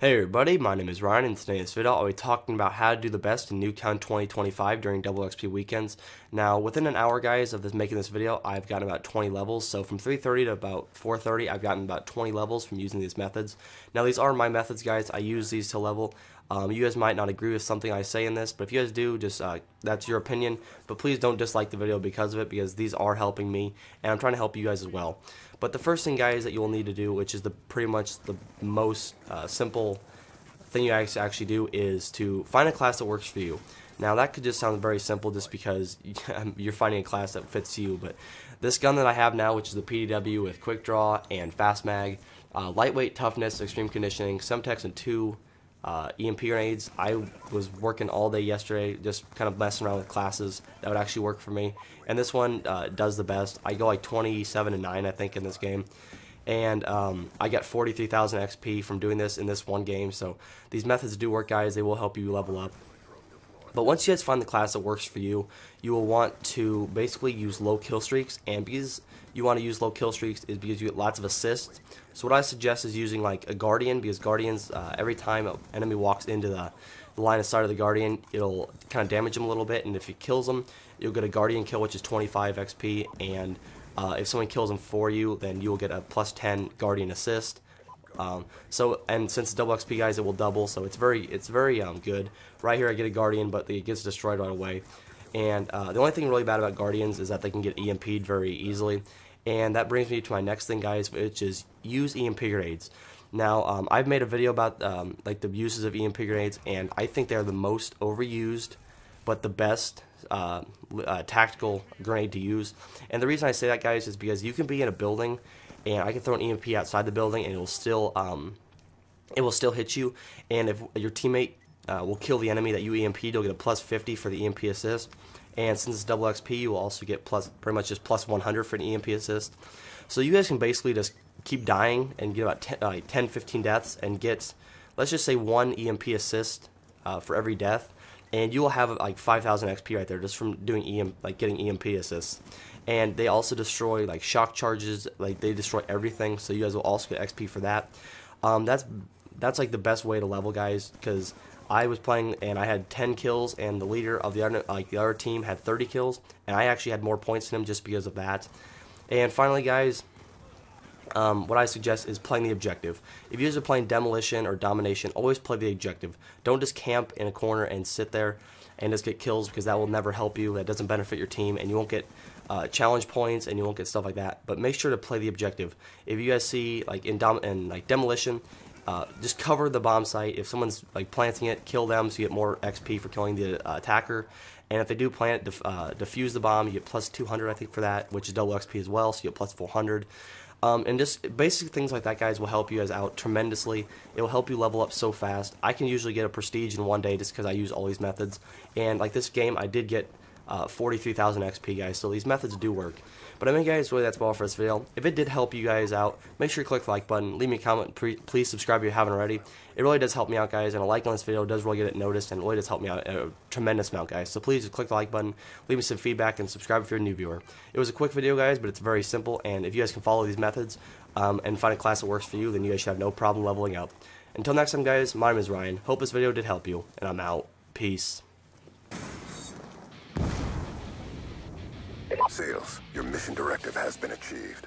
Hey everybody, my name is Ryan and today in this video I'll be talking about how to do the best in Nuketown 2025 during double XP weekends. Now within an hour guys of making this video I've gotten about 20 levels, so from 3:30 to about 4:30 I've gotten about 20 levels from using these methods. Now these are my methods guys, I use these to level. You guys might not agree with something I say in this, but if you guys do, just that's your opinion, but please don't dislike the video because of it, because these are helping me and I'm trying to help you guys as well. But the first thing guys that you'll need to do, which is pretty much the most simple thing you actually do, is to find a class that works for you. Now that could just sound very simple just because you're finding a class that fits you, but this gun that I have now, which is the PDW with Quick Draw and Fast Mag, lightweight, toughness, extreme conditioning, Semtex, and two EMP grenades. I was working all day yesterday just kind of messing around with classes that would actually work for me, and this one does the best. I go like 27-9 I think in this game, and I got 43,000 XP from doing this in this one game, so these methods do work guys, they will help you level up. But once you guys find the class that works for you, you will want to basically use low kill streaks, and because you want to use low kill streaks is because you get lots of assists. So what I suggest is using like a Guardian, because Guardians, every time an enemy walks into the line of sight of the Guardian, it'll kind of damage them a little bit, and if it kills them, you'll get a Guardian kill, which is 25 XP, and if someone kills them for you, then you'll get a plus 10 Guardian assist. And since it's double XP guys, it will double, so it's very good. Right here I get a Guardian, but it gets destroyed right away. And the only thing really bad about Guardians is that they can get EMP'd very easily. And that brings me to my next thing guys, which is use EMP grenades. Now I've made a video about like the uses of EMP grenades, and I think they're the most overused but the best tactical grenade to use. And the reason I say that guys is because you can be in a building and I can throw an EMP outside the building, and it will still hit you. And if your teammate will kill the enemy that you EMP'd, you'll get a plus 50 for the EMP assist. And since it's double XP, you will also get pretty much just plus 100 for an EMP assist. So you guys can basically just keep dying and get about 10-15 deaths, and get, let's just say, one EMP assist for every death, and you will have like 5,000 XP right there just from doing getting EMP assists. And they also destroy like shock charges, like they destroy everything, so you guys will also get XP for that. That's like the best way to level guys, because I was playing and I had 10 kills and the leader of the other team had 30 kills, and I actually had more points than him just because of that. And finally guys, what I suggest is playing the objective. If you guys are playing demolition or domination, always play the objective. Don't just camp in a corner and sit there and just get kills, because that will never help you, that doesn't benefit your team, and you won't get challenge points and you won't get stuff like that. But make sure to play the objective. If you guys see like in demolition, just cover the bomb site. If someone's like planting it, kill them, so you get more XP for killing the attacker. And if they do plant it, defuse the bomb, you get plus 200 I think for that, which is double XP as well, so you get plus 400. And just basic things like that guys will help you guys out tremendously. It will help you level up so fast. I can usually get a prestige in one day just because I use all these methods, and like this game I did get 43,000 XP guys, so these methods do work. But I mean guys, really that's all for this video. If it did help you guys out, make sure you click the like button, leave me a comment, please subscribe if you haven't already. It really does help me out guys, and a like on this video does really get it noticed, and it really does help me out a tremendous amount guys. So please just click the like button, leave me some feedback, and subscribe if you're a new viewer. It was a quick video guys, but it's very simple, and if you guys can follow these methods and find a class that works for you, then you guys should have no problem leveling up. Until next time guys, my name is Ryan, hope this video did help you, and I'm out. Peace. Sales, your mission directive has been achieved.